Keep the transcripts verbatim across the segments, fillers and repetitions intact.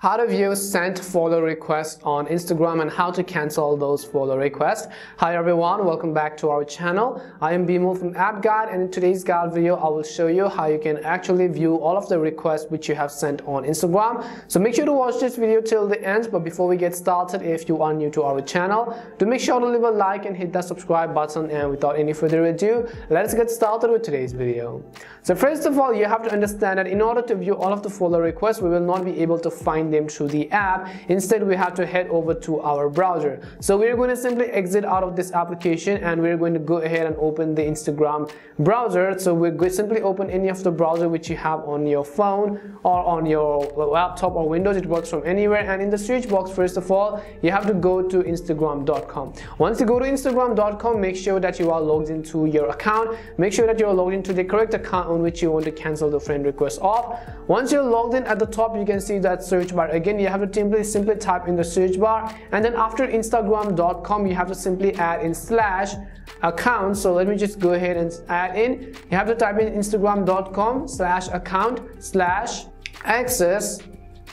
How to view sent follow requests on Instagram and how to cancel those follow requests. Hi everyone, welcome back to our channel. I am Bimul from App Guide, and in today's guide video I will show you how you can actually view all of the requests which you have sent on Instagram. So make sure to watch this video till the end, but before we get started, if you are new to our channel, do make sure to leave a like and hit that subscribe button, and without any further ado, let's get started with today's video. So first of all, you have to understand that in order to view all of the follow requests, we will not be able to find them through the app. Instead, we have to head over to our browser. So we're going to simply exit out of this application, and we're going to go ahead and open the Instagram browser. So we're going to simply open any of the browser which you have on your phone or on your laptop or Windows. It works from anywhere. And in the search box, first of all, you have to go to Instagram dot com. Once you go to Instagram dot com, make sure that you are logged into your account. Make sure that you're logged into the correct account on which you want to cancel the friend request off. Once you're logged in, at the top you can see that search bar. Again, you have to simply simply type in the search bar, and then after Instagram dot com you have to simply add in slash account. So let me just go ahead and add in, you have to type in Instagram dot com slash account slash access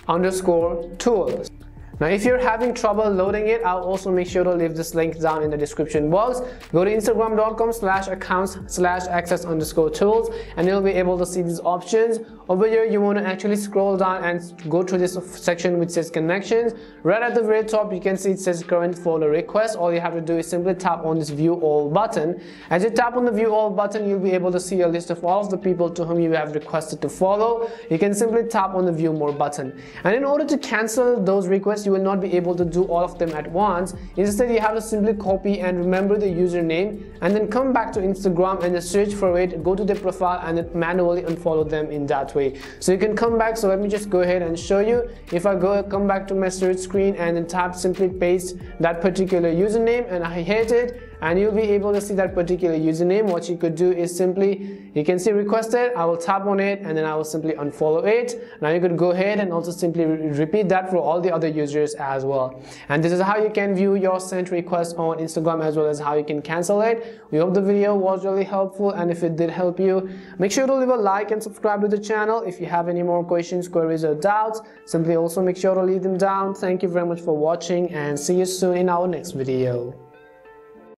underscore tools. Now, if you're having trouble loading it, I'll also make sure to leave this link down in the description box. Go to Instagram dot com slash accounts slash access underscore tools, and you'll be able to see these options. Over here, you want to actually scroll down and go to this section which says connections. Right at the very top, you can see it says current follow request. All you have to do is simply tap on this view all button. As you tap on the view all button, you'll be able to see a list of all of the people to whom you have requested to follow. You can simply tap on the view more button. And in order to cancel those requests, you will not be able to do all of them at once. Instead, you have to simply copy and remember the username, and then come back to Instagram and just search for it, go to the profile, and then manually unfollow them in that way. So you can come back. So let me just go ahead and show you. If I go come back to my search screen and then type, simply paste that particular username, and I hate it, and you'll be able to see that particular username. What you could do is simply, you can see requested, I will tap on it, and then I will simply unfollow it. Now you could go ahead and also simply re repeat that for all the other users as well. And this is how you can view your sent requests on Instagram, as well as how you can cancel it. We hope the video was really helpful, and if it did help you, make sure to leave a like and subscribe to the channel. If you have any more questions, queries or doubts, simply also make sure to leave them down. Thank you very much for watching, and see you soon in our next video.